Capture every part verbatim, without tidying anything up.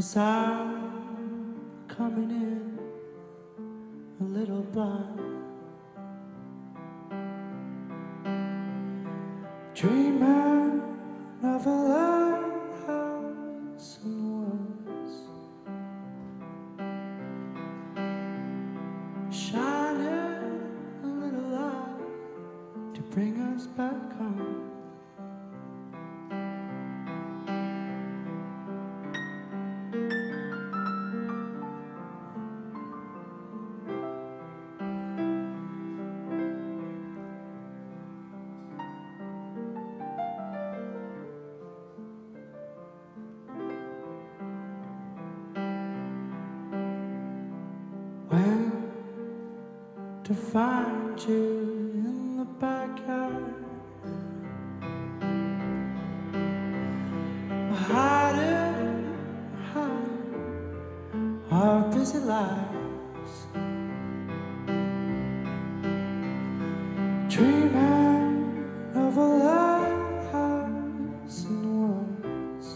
'Cause I'm coming in a little blind, dreaming of a lighthouse in the woods, shining a little light to bring us back home. When to find you in the backyard, hiding behind our busy lives, dreaming of a lighthouse in the woods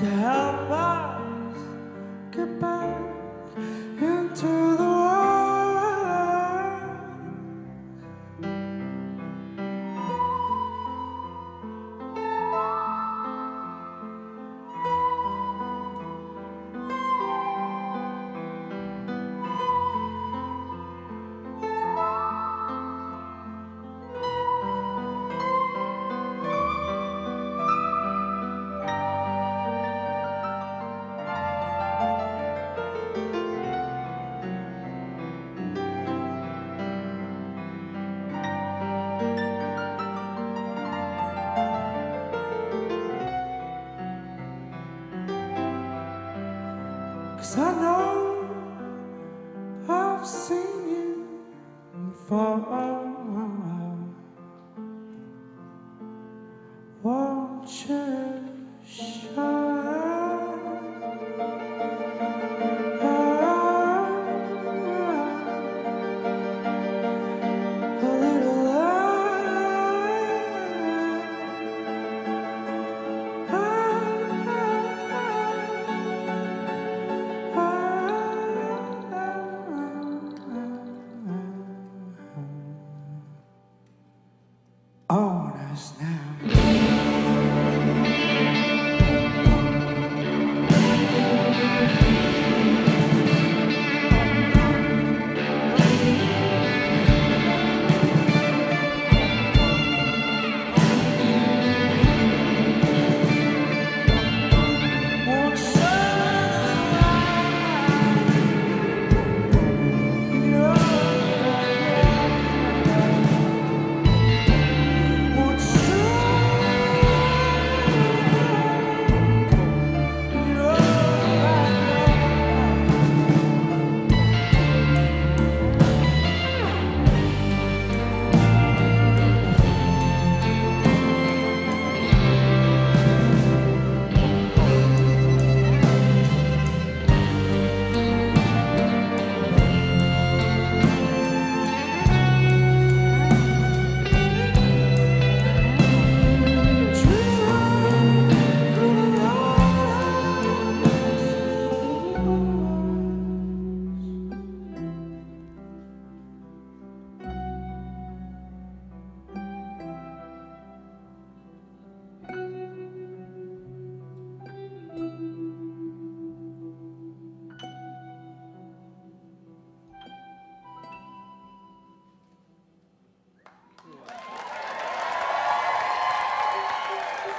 to help us get back into the world. 'Cause I know I've seen you before. Won't you shine a little light? On us now.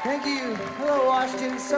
Thank you. Hello, Washington. So